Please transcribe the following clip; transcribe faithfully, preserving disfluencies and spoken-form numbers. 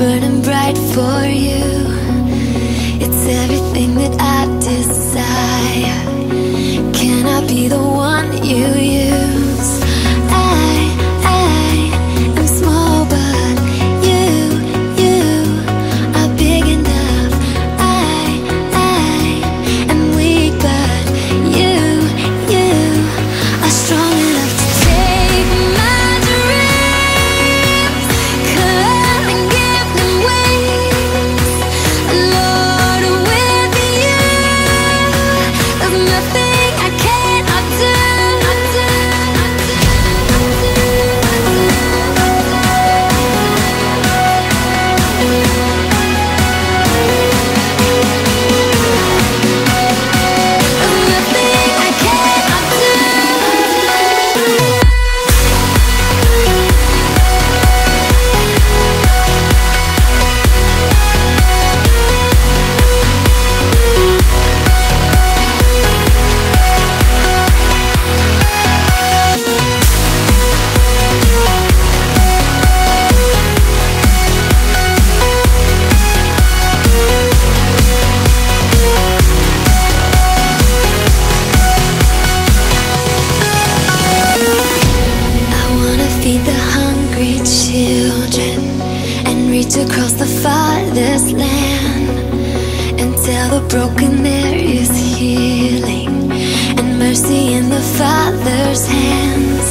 burning bright for you. It's everything that I desire. Can I be the one you use? I, I am small, but you, you are big enough. I, I am weak, but you, you are strong enough to take my dreams, curl and give them wings. Lord, with you, there's nothing I can't. Across the farthest land, and tell the broken there is healing and mercy in the Father's hands.